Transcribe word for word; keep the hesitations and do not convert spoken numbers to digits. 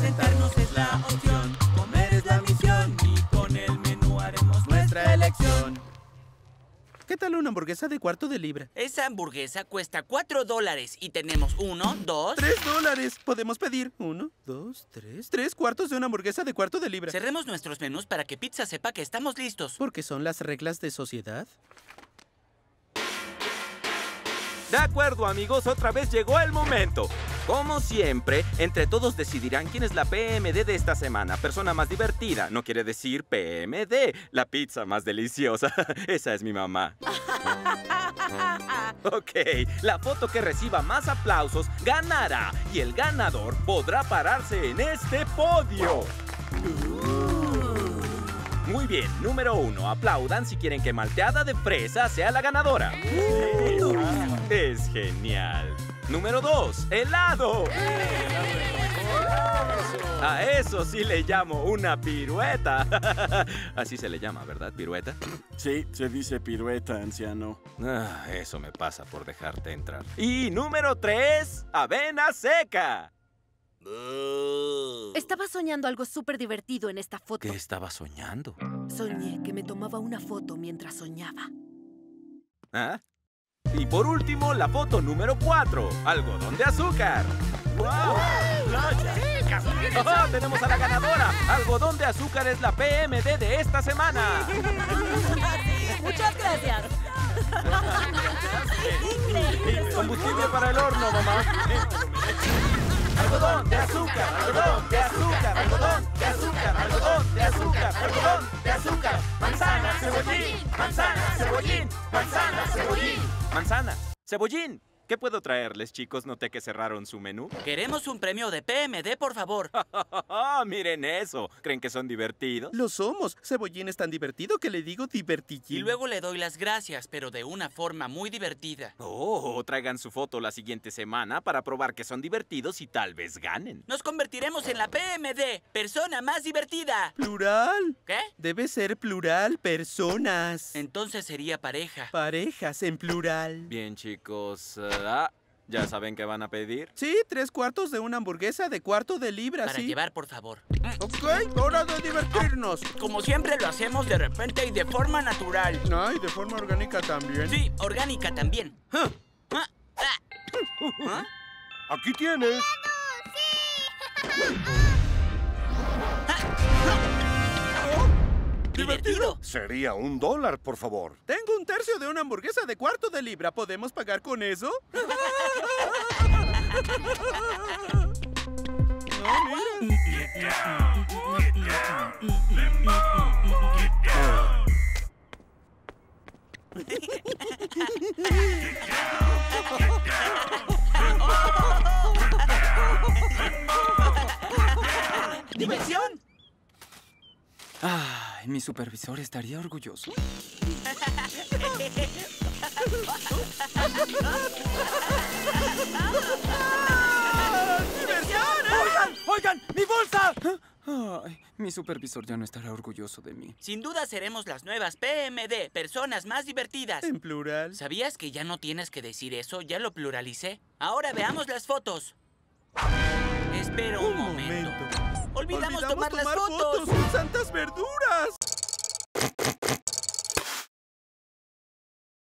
Sentarnos es la opción, comer es la misión y con el menú haremos nuestra elección. ¿Qué tal una hamburguesa de cuarto de libra? Esa hamburguesa cuesta cuatro dólares y tenemos uno, dos... ¡Tres dólares! Podemos pedir uno, dos, tres... Tres cuartos de una hamburguesa de cuarto de libra. Cerremos nuestros menús para que Pizza sepa que estamos listos. Porque son las reglas de sociedad. De acuerdo, amigos, otra vez llegó el momento. Como siempre, entre todos decidirán quién es la P M D de esta semana. Persona más divertida, no quiere decir P M D. La pizza más deliciosa. Esa es mi mamá. Ok, la foto que reciba más aplausos ganará. Y el ganador podrá pararse en este podio. Muy bien, número uno. Aplaudan si quieren que Malteada de Fresa sea la ganadora. Es genial. Número dos, helado. A eso sí le llamo una pirueta. Así se le llama, ¿verdad? ¿Pirueta? Sí, se dice pirueta, anciano. Ah, eso me pasa por dejarte entrar. Y número tres, avena seca. Estaba soñando algo súper divertido en esta foto. ¿Qué estaba soñando? Soñé que me tomaba una foto mientras soñaba. ¿Ah? Y por último, la foto número cuatro, algodón de azúcar. ¡Wow! ¡Oh, tenemos a la ganadora! Algodón de azúcar es la P M D de esta semana. Muchas gracias. Increíble. Combustible para el horno, mamá. Algodón de azúcar, algodón de azúcar, algodón de azúcar, algodón de azúcar, algodón de azúcar. Manzana, cebollín, manzana, cebollín, manzana, cebollín. Manzana, cebollín. ¿Qué puedo traerles, chicos? Noté que cerraron su menú. Queremos un premio de P M D, por favor. Miren eso. ¿Creen que son divertidos? Lo somos. Cebollín es tan divertido que le digo divertillín. Y luego le doy las gracias, pero de una forma muy divertida. Oh, traigan su foto la siguiente semana para probar que son divertidos y tal vez ganen. Nos convertiremos en la P M D, persona más divertida. Plural. ¿Qué? Debe ser plural, personas. Entonces sería pareja. Parejas en plural. Bien, chicos... Uh... Ah, ¿ya saben qué van a pedir? Sí, tres cuartos de una hamburguesa de cuarto de libra, Para sí. llevar, por favor. Ok, hora de divertirnos. Como siempre lo hacemos de repente y de forma natural. No, y de forma orgánica también. Sí, orgánica también. ¿Ah? ¿Ah? ¿Ah? Aquí tienes. ¡Sí! ¿Divertido? Sería un dólar, por favor. Tengo un tercio de una hamburguesa de cuarto de libra. ¿Podemos pagar con eso? No, mira. ¡Diversión! Ah, mi supervisor estaría orgulloso. ¡Ah! ¡Diversión! ¡Oigan! ¡Oigan! ¡Mi bolsa! Ay, mi supervisor ya no estará orgulloso de mí. Sin duda seremos las nuevas P M D, personas más divertidas. En plural. ¿Sabías que ya no tienes que decir eso? Ya lo pluralicé. Ahora veamos las fotos. Espera un, un momento. momento. Olvidamos, Olvidamos tomar, tomar las fotos. fotos. ¡Santas verduras!